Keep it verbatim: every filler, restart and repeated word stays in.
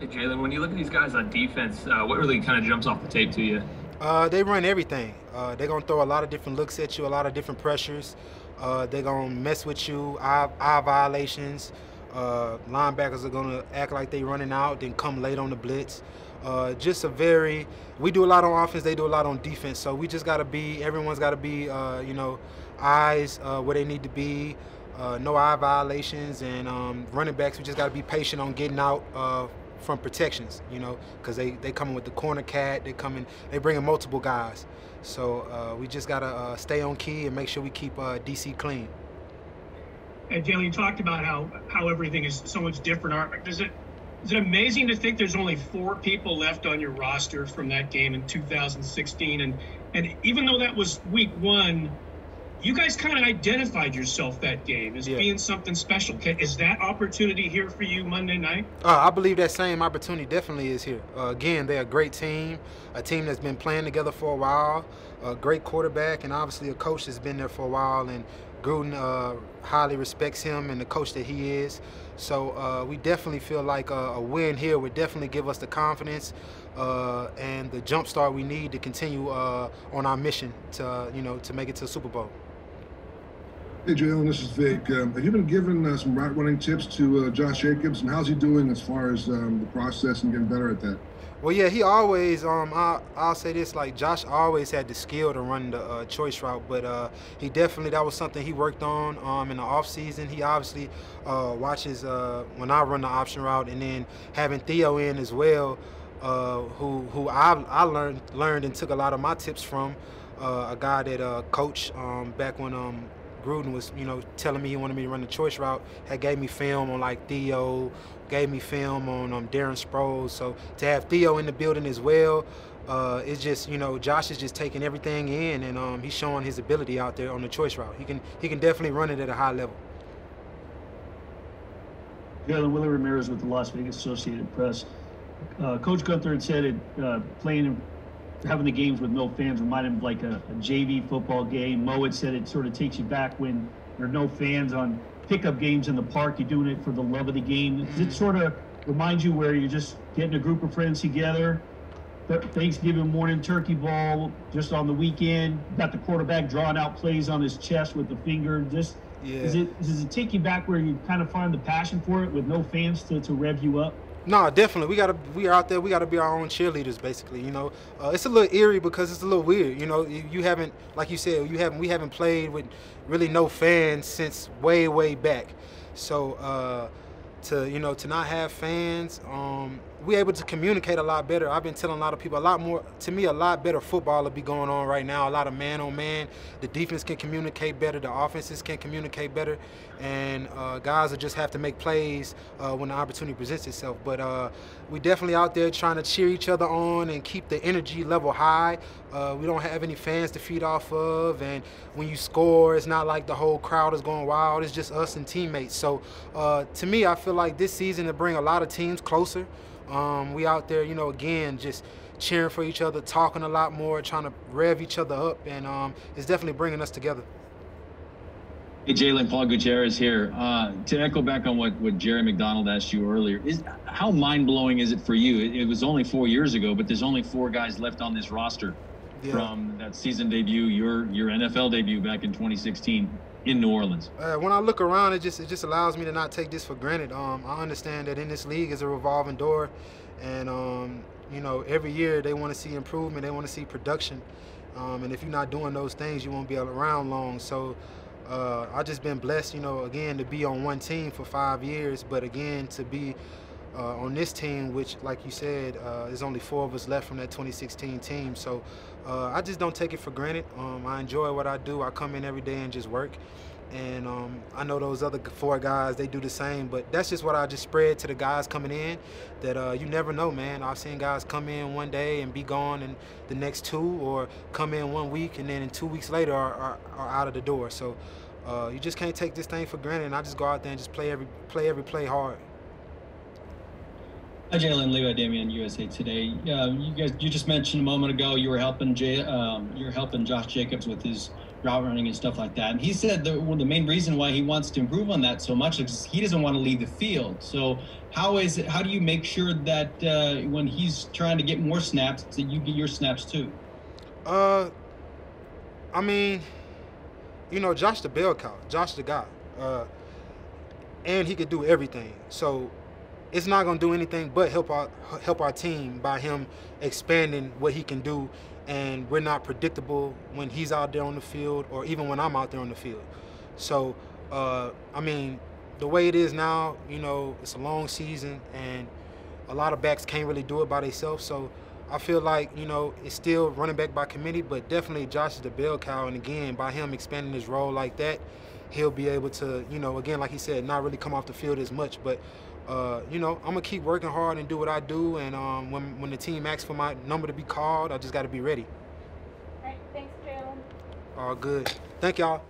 Hey, Jalen, when you look at these guys on defense, uh, what really kind of jumps off the tape to you? Uh, they run everything. Uh, they're going to throw a lot of different looks at you, a lot of different pressures. Uh, they're going to mess with you, eye, eye violations. Uh, linebackers are going to act like they're running out, then come late on the blitz. Uh, just a very, we do a lot on offense, they do a lot on defense. So we just got to be, everyone's got to be, uh, you know, eyes uh, where they need to be, uh, no eye violations. And um, running backs, we just got to be patient on getting out uh, from protections, you know, because they, they coming with the corner cat, they coming, they bringing multiple guys. So uh, we just got to uh, stay on key and make sure we keep uh, D C clean. And Jalen, you talked about how, how everything is so much different. Does it, is it amazing to think there's only four people left on your roster from that game in two thousand sixteen? And, and even though that was week one, you guys kind of identified yourself that game as yeah. being something special. Can, is that opportunity here for you Monday night? Uh, I believe that same opportunity definitely is here. Uh, again, they're a great team, a team that's been playing together for a while, a great quarterback, and obviously a coach that's been there for a while. And Gruden uh, highly respects him and the coach that he is. So uh, we definitely feel like a, a win here would definitely give us the confidence uh, and the jump start we need to continue uh, on our mission to, uh, you know, to make it to the Super Bowl. Hey, Jalen, this is Vic. Um, have you been giving uh, some route running tips to uh, Josh Jacobs, and how's he doing as far as um, the process and getting better at that? Well, yeah, he always, um, I, I'll say this, like Josh always had the skill to run the uh, choice route, but uh, he definitely, that was something he worked on um, in the offseason. He obviously uh, watches uh, when I run the option route, and then having Theo in as well, uh, who, who I, I learned, learned and took a lot of my tips from, uh, a guy that uh, coached um, back when um, Gruden was, you know, telling me he wanted me to run the choice route. Had gave me film on like Theo, gave me film on um, Darren Sproles. So to have Theo in the building as well, uh, it's just, you know, Josh is just taking everything in, and um, he's showing his ability out there on the choice route. He can he can definitely run it at a high level. Yeah, William Ramirez with the Las Vegas Associated Press. Uh, Coach Gunther had said it, uh, playing in having the games with no fans reminded him of like a, a J V football game. Mo had said it sort of takes you back when there are no fans on pickup games in the park. You're doing it for the love of the game. Does it sort of remind you where you're just getting a group of friends together, Thanksgiving morning turkey ball, just on the weekend, got the quarterback drawing out plays on his chest with the finger? Just yeah. Is it, does it take you back where you kind of find the passion for it with no fans to, to rev you up? No, definitely. We gotta, we are out there. We gotta be our own cheerleaders, basically. You know, uh, it's a little eerie because it's a little weird. You know, you, you haven't, like you said, you haven't. We haven't played with really no fans since way, way back. So uh, to you know, to not have fans, um, we're able to communicate a lot better. I've been telling a lot of people a lot more. To me, a lot better football will be going on right now. A lot of man on man. The defense can communicate better. The offenses can communicate better, and uh, guys will just have to make plays uh, when the opportunity presents itself. But uh, we definitely out there trying to cheer each other on and keep the energy level high. Uh, we don't have any fans to feed off of, and when you score, it's not like the whole crowd is going wild. It's just us and teammates. So uh, to me, I feel like this season to bring a lot of teams closer. Um, we out there, you know, again, just cheering for each other, talking a lot more, trying to rev each other up, and um, it's definitely bringing us together. Hey, Jalen, Paul Gutierrez here. Uh, to echo back on what, what Jerry McDonald asked you earlier, is, how mind-blowing is it for you? It, it was only four years ago, but there's only four guys left on this roster yeah. from that season debut, your your N F L debut back in twenty sixteen. In New Orleans. Uh, when I look around, it just it just allows me to not take this for granted. Um, I understand that in this league is a revolving door, and um, you know, every year they want to see improvement, they want to see production, um, and if you're not doing those things, you won't be around long. So uh, I've just been blessed, you know, again to be on one team for five years, but again to be Uh, on this team, which, like you said, uh, there's only four of us left from that twenty sixteen team. So uh, I just don't take it for granted. Um, I enjoy what I do. I come in every day and just work. And um, I know those other four guys, they do the same. But that's just what I just spread to the guys coming in, that uh, you never know, man. I've seen guys come in one day and be gone in the next two, or come in one week and then in two weeks later are, are, are out of the door. So uh, you just can't take this thing for granted. And I just go out there and just play every play, every play hard. Hi, Jalen, Leo, Damian, U S A Today. Uh, you guys, you just mentioned a moment ago you were helping Jay, um, you were helping Josh Jacobs with his route running and stuff like that. And he said that well, the main reason why he wants to improve on that so much is he doesn't want to leave the field. So how is it, how do you make sure that uh, when he's trying to get more snaps that you get your snaps too? Uh, I mean, you know, Josh the bell cow, Josh the guy, uh, and he could do everything. So it's not gonna do anything but help our help our team by him expanding what he can do, and we're not predictable when he's out there on the field or even when I'm out there on the field. So, uh, I mean, the way it is now, you know, it's a long season and a lot of backs can't really do it by themselves. So I feel like, you know, it's still running back by committee, but definitely Josh is the bell cow. And again, by him expanding his role like that, he'll be able to, you know, again, like he said, not really come off the field as much, but Uh, you know, I'm gonna keep working hard and do what I do, and um, when, when the team asks for my number to be called, I just gotta be ready. All right, thanks, Jalen. All good. Thank y'all.